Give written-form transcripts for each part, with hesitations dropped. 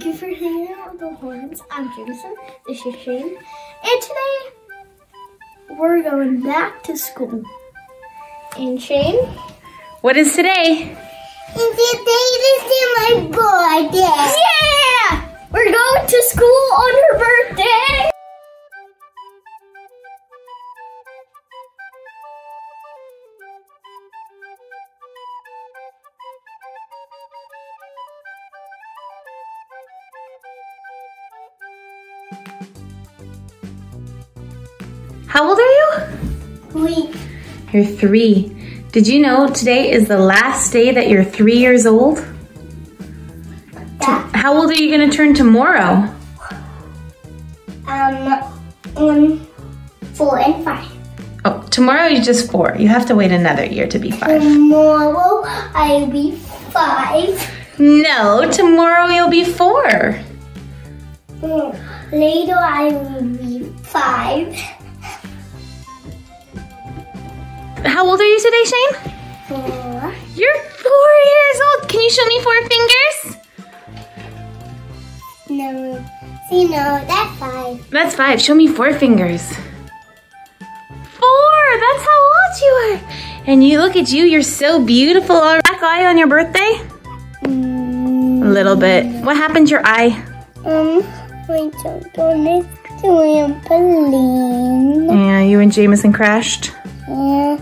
Thank you for hanging out with the Horgans. I'm Jameson. This is Shane. And today, we're going back to school. And Shane? What is today? And today is my birthday. Yeah! We're going to school on her birthday. How old are you? 3. You're 3. Did you know today is the last day that you're 3 years old? Yeah. How old are you going to turn tomorrow? 4 and 5. Oh, tomorrow you're just 4. You have to wait another year to be 5. Tomorrow I'll be 5. No, tomorrow you'll be 4. Later I will be 5. How old are you today, Shane? 4. You're 4 years old. Can you show me 4 fingers? No. See, no, that's 5. That's 5. Show me 4 fingers. 4. That's how old you are. And you look at you. You're so beautiful. All right. Black eye on your birthday? A little bit. What happened to your eye? I jumped on this trampoline. Yeah, you and Jameson crashed. Yeah,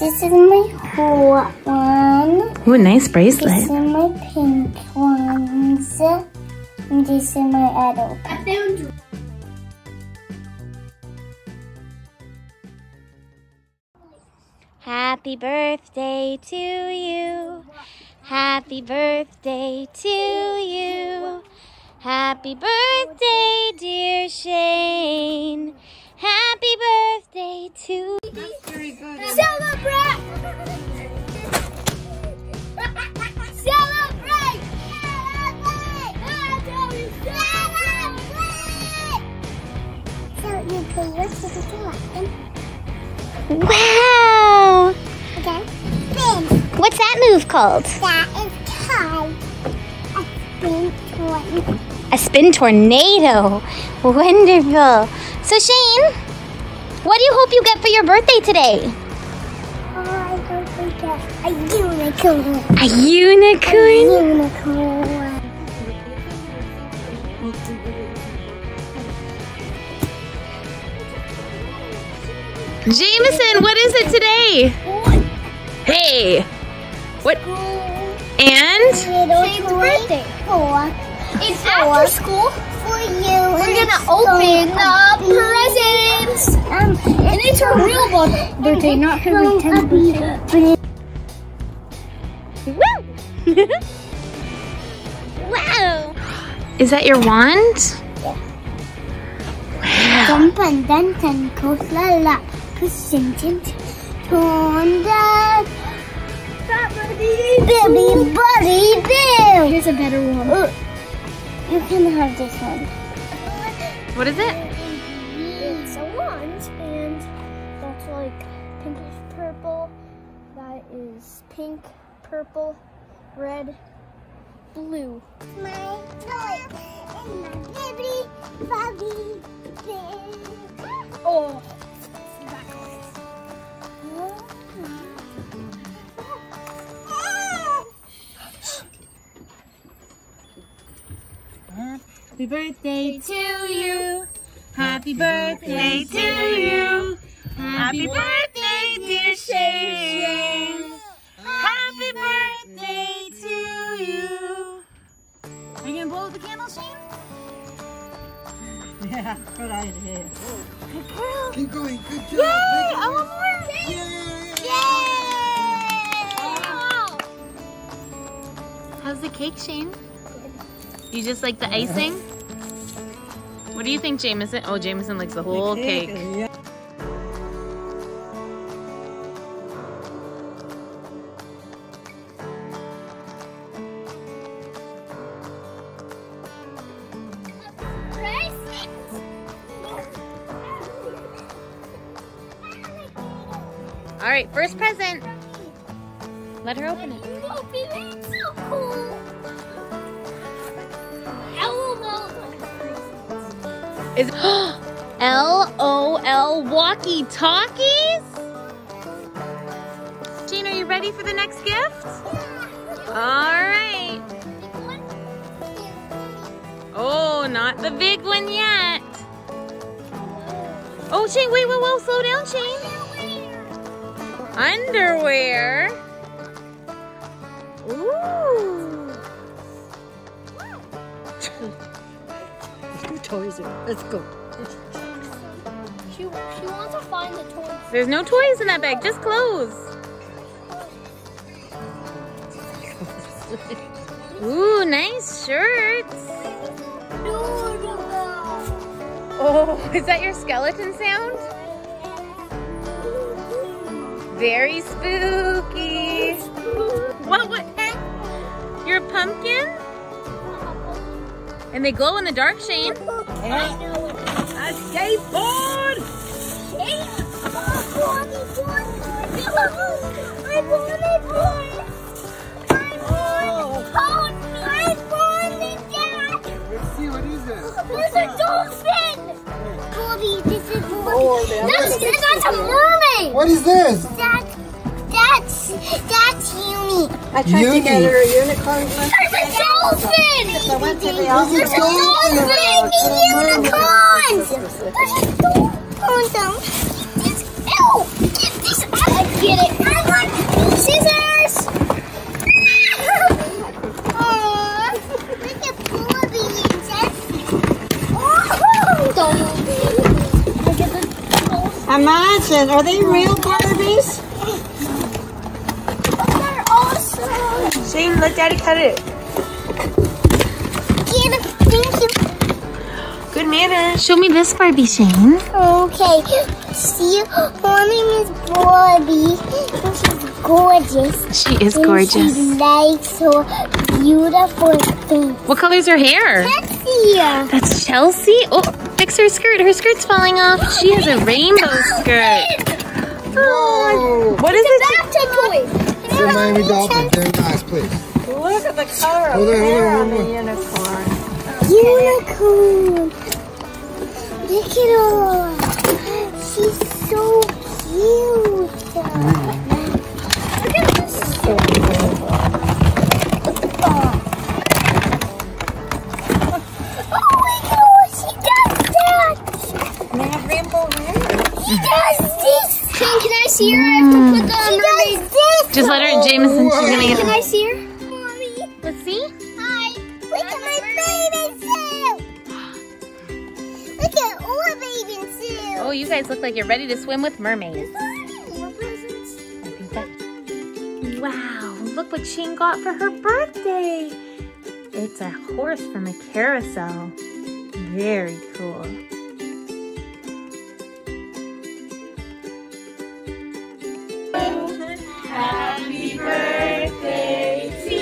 this is my hot one. Ooh, nice bracelet. This is my pink ones. And this is my adult. I found you. Happy birthday to you. Happy birthday to you. Happy birthday, dear Shane. Happy birthday to you. Celebrate! Celebrate! Celebrate! So you play with the selection. Wow! Okay. Spin. What's that move called? That is called a spin tornado. A spin tornado. Wonderful. So Shane, what do you hope you get for your birthday today? A unicorn. A unicorn? A unicorn. Jameson, what is it today? Hey. What? And? Shane's birthday. 4. It's after school. For you. We're gonna open up presents. And it's her real birthday, not her pretend birthday. Woo! Wow! Is that your wand? Yeah. Wow. Jump and dance and go la la. Baby buddy boo! Here's a better one. You can have this one. What is it? It's a wand, and that's like pinkish purple. That is pink. Purple, red, blue. My toy and my baby, Bobby, baby. Oh, happy birthday to you. Happy birthday to you. Happy birthday, dear Shane. Happy birthday to you. Are you going to blow out the candle, Shane? Yeah, good idea. Good girl. Keep going. Good job. Yay! I want more. Yay! Yay! Wow. How's the cake, Shane? You just like the icing? What do you think, Jameson? Oh, Jameson likes the whole cake. Yeah. All right, first present. Let her open it. Open it. It's so cool. Is LOL walkie talkies? Jean, are you ready for the next gift? Yeah. All right. Big one? Oh, not the big one yet. Oh, Jean, wait, whoa, whoa, slow down, Jean. Underwear. Ooh. Toys in. Let's go. She wants to find the toys. There's no toys in that bag, just clothes. Ooh, nice shirts. Oh, is that your skeleton sound? Very spooky. What? Your pumpkin? And they glow in the dark, Shane. I know it. A skateboard! I wanted one! Let's see, what is this? There's a dolphin! Bobby, this is Bobby. That's a mermaid! What is this? That's Uni. I tried to get her a unicorn. There's a dolphin! So I went to the office. There's a dolphin! Unicorns! There's a dolphin! Get this! I want to get it! I want scissors! Aww! Look at Bobby and Jesse! Oh! Don't! Look at the dolphin! Imagine! Are they real Barbies? Shane, let Daddy cut it. Thank you. Good manners. Show me this Barbie, Shane. Okay. See, her name is Barbie. She's gorgeous. She is gorgeous. She likes her beautiful things. What color is her hair? Chelsea. That's Chelsea. Oh, fix her skirt. Her skirt's falling off. She has a rainbow skirt. Oh, what is it? It's a bathtub toy. Miami Dolphin, very nice, please. Look at the color of the unicorn. Unicorn! Look at her! She's so cute! Look at this! So beautiful. Oh my gosh, she does that! Can I have rainbow hair? She does this! Can I see her? I have to put the mermaid. Just let her in, Jameson. She's gonna get. Can I see her? Mommy. Let's see. Hi. Look at my bathing suit. Look at our bathing suit. Oh, you guys look like you're ready to swim with mermaids. Wow! Look what Shane got for her birthday. It's a horse from a carousel. Very cool. Happy birthday to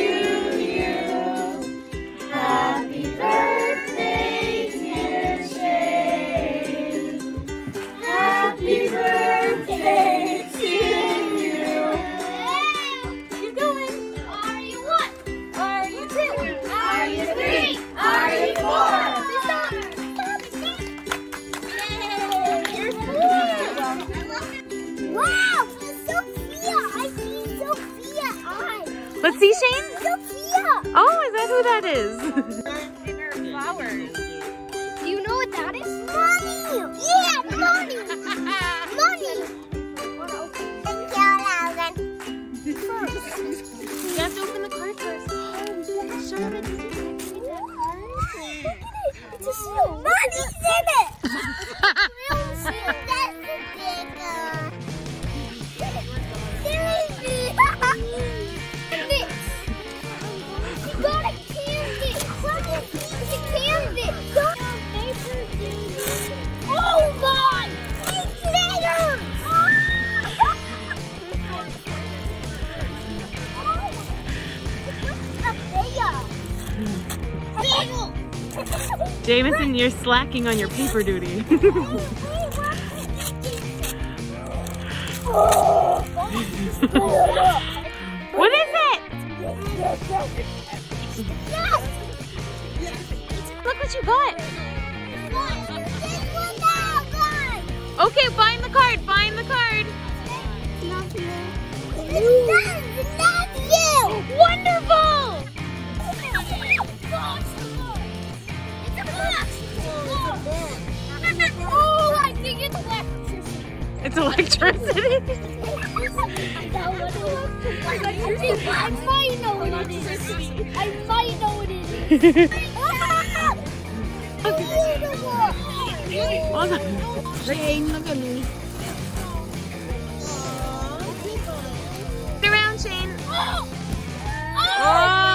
you. Happy birthday, dear Shane. Happy birthday to you. Keep going. Are you one? Are you two? Are you three? Are you four? Stop. You're four. Wow. Let's see, Shane. Sophia. Oh, is that who that is? And her flowers. Do you know what that is? Mommy. Yeah, Mommy. Mommy. You have to open the card first. Show me. Look at it. It's a seal. Mommy's in it. That's the big one. Jameson, you're slacking on your paper duty. What is it? Yes! Look what you got! Okay, find the card, find the card. Love you. Love you. Wonderful. Oh, I think it's electricity. It's electricity? I might know what it is. I might know what it is. Jane, look at me. Get around, Shane. Oh!